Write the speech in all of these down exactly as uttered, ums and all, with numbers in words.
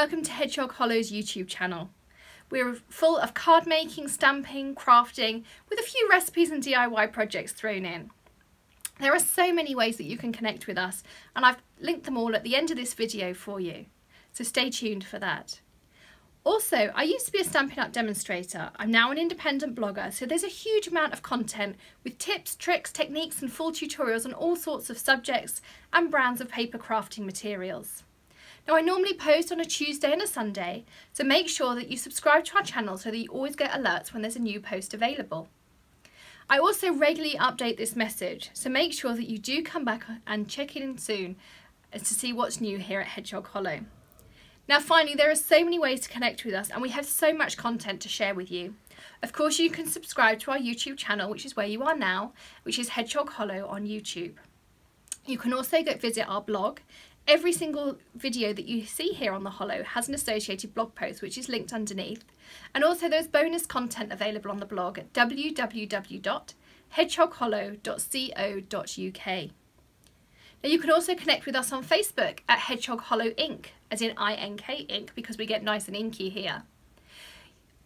welcome to Hedgehog Hollow's YouTube channel. We're full of card making, stamping, crafting, with a few recipes and D I Y projects thrown in. There are so many ways that you can connect with us, and I've linked them all at the end of this video for you, so stay tuned for that. Also, I used to be a Stampin' Up! Demonstrator. I'm now an independent blogger, so there's a huge amount of content with tips, tricks, techniques and full tutorials on all sorts of subjects and brands of paper crafting materials. Now, I normally post on a Tuesday and a Sunday, so make sure that you subscribe to our channel so that you always get alerts when there's a new post available. I also regularly update this message, so make sure that you do come back and check in soon to see what's new here at Hedgehog Hollow. Now finally, there are so many ways to connect with us and we have so much content to share with you. Of course, you can subscribe to our YouTube channel, which is where you are now, which is Hedgehog Hollow on YouTube. You can also go visit our blog. Every single video that you see here on the Hollow has an associated blog post, which is linked underneath. And also there's bonus content available on the blog at w w w dot hedgehog hollow dot co dot u k. Now you can also connect with us on Facebook at Hedgehog Hollow Incorporated, as in I N K Incorporated, because we get nice and inky here.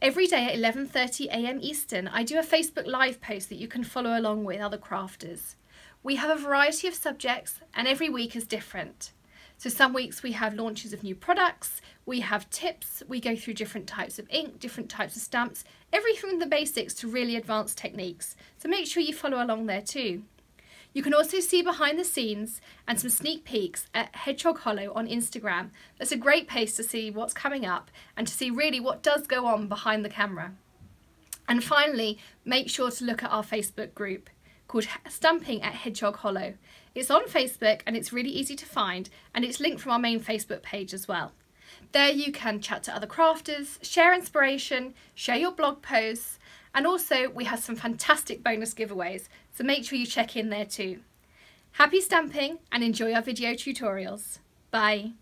Every day at eleven thirty a m Eastern, I do a Facebook Live post that you can follow along with other crafters. We have a variety of subjects and every week is different. So some weeks we have launches of new products, we have tips, we go through different types of ink, different types of stamps, everything from the basics to really advanced techniques. So make sure you follow along there too. You can also see behind the scenes and some sneak peeks at Hedgehog Hollow on Instagram. That's a great place to see what's coming up and to see really what does go on behind the camera. And finally, make sure to look at our Facebook group called Stamping at Hedgehog Hollow. It's on Facebook and it's really easy to find, and it's linked from our main Facebook page as well. There you can chat to other crafters, share inspiration, share your blog posts, and also we have some fantastic bonus giveaways, so make sure you check in there too. Happy stamping and enjoy our video tutorials. Bye.